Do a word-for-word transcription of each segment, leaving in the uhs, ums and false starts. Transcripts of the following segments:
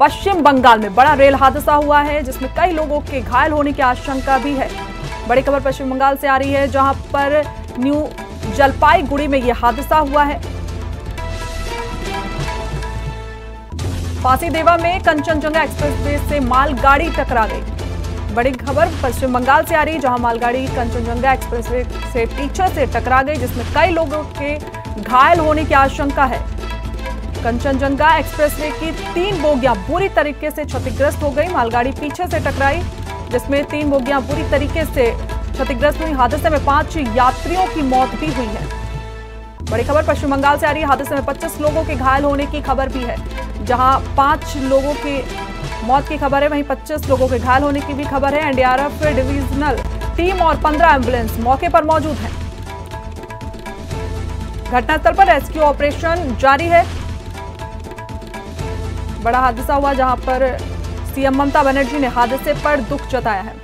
पश्चिम बंगाल में बड़ा रेल हादसा हुआ है जिसमें कई लोगों के घायल होने की आशंका भी है। बड़ी खबर पश्चिम बंगाल से आ रही है जहां पर न्यू जलपाईगुड़ी में यह हादसा हुआ है। फांसीदेवा में कंचनजंगा एक्सप्रेस से मालगाड़ी टकरा गई। बड़ी खबर पश्चिम बंगाल से आ रही जहां मालगाड़ी कंचनजंगा एक्सप्रेस से पीछे से टकरा गई जिसमें कई लोगों के घायल होने की आशंका है। कंचनजंगा एक्सप्रेसवे की तीन बोगियां बुरी तरीके से क्षतिग्रस्त हो गई। मालगाड़ी पीछे से टकराई जिसमें तीन बोगियां बुरी तरीके से क्षतिग्रस्त हुई। हादसे में पांच यात्रियों की मौत भी हुई है। बड़ी खबर पश्चिम बंगाल से आ रही है। हादसे में पच्चीस लोगों के घायल होने की खबर भी है जहां पांच लोगों की मौत की खबर है, वहीं पच्चीस लोगों के घायल होने की भी खबर है। एनडीआरएफ डिवीजनल टीम और पंद्रह एम्बुलेंस मौके पर मौजूद हैं। घटनास्थल पर रेस्क्यू ऑपरेशन जारी है। बड़ा हादसा हुआ जहां पर सीएम ममता बनर्जी ने हादसे पर दुख जताया है।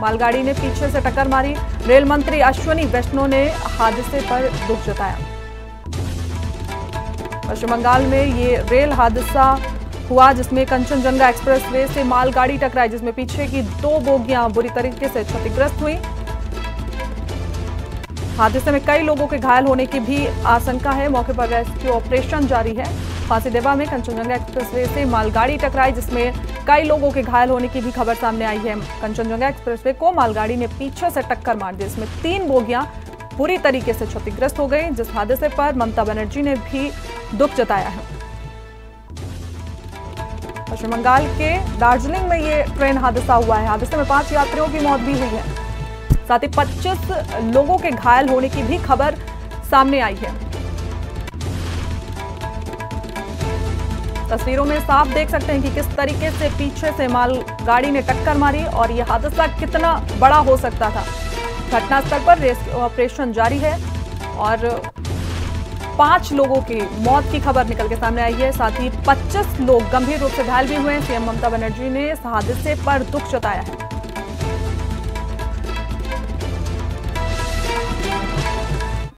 मालगाड़ी ने पीछे से टक्कर मारी। रेल मंत्री अश्विनी वैष्णो ने हादसे पर दुख जताया। पश्चिम बंगाल में ये रेल हादसा हुआ जिसमें कंचनजंगा एक्सप्रेसवे से मालगाड़ी टकराई जिसमें पीछे की दो बोगियां बुरी तरीके से क्षतिग्रस्त हुई। हादसे में कई लोगों के घायल होने की भी आशंका है। मौके पर रेस्क्यू ऑपरेशन जारी है। फांसीदेवा में कंचनजंगा एक्सप्रेसवे से मालगाड़ी टकराई जिसमें कई लोगों के घायल होने की भी खबर सामने आई है। कंचनजंगा एक्सप्रेसवे को मालगाड़ी ने पीछे से टक्कर मार दी जिसमें तीन बोगियां पूरी तरीके से क्षतिग्रस्त हो गई। जिस हादसे पर ममता बनर्जी ने भी दुख जताया है। पश्चिम बंगाल के दार्जिलिंग में ये ट्रेन हादसा हुआ है। हादसे में पांच यात्रियों की मौत भी हुई है, साथ ही पच्चीस लोगों के घायल होने की भी खबर सामने आई है। तस्वीरों में साफ देख सकते हैं कि किस तरीके से पीछे से मालगाड़ी ने टक्कर मारी और यह हादसा कितना बड़ा हो सकता था। घटनास्थल पर रेस्क्यू ऑपरेशन जारी है और पांच लोगों की मौत की खबर निकल के सामने आई है। साथ ही पच्चीस लोग गंभीर रूप से घायल भी हुए हैं। सीएम ममता बनर्जी ने इस हादसे पर दुख जताया है।